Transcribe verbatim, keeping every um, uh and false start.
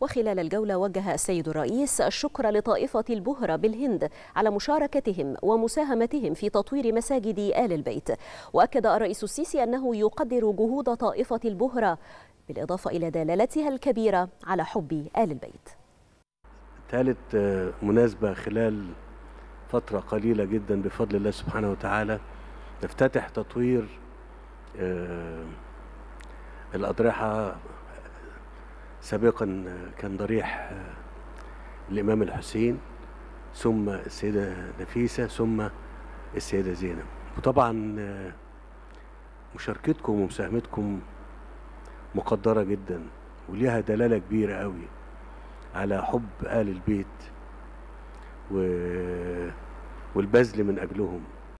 وخلال الجولة وجه السيد الرئيس الشكر لطائفة البهرة بالهند على مشاركتهم ومساهمتهم في تطوير مساجد آل البيت. وأكد الرئيس السيسي أنه يقدر جهود طائفة البهرة بالإضافة إلى دلالتها الكبيرة على حب آل البيت. ثالث مناسبة خلال فترة قليلة جدا بفضل الله سبحانه وتعالى نفتتح تطوير الأضرحة. سابقا كان ضريح الإمام الحسين، ثم السيدة نفيسة، ثم السيدة زينب. وطبعا مشاركتكم ومساهمتكم مقدرة جدا وليها دلالة كبيرة قوي على حب آل البيت والبذل من أجلهم.